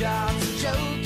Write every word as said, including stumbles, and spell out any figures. job's a joke.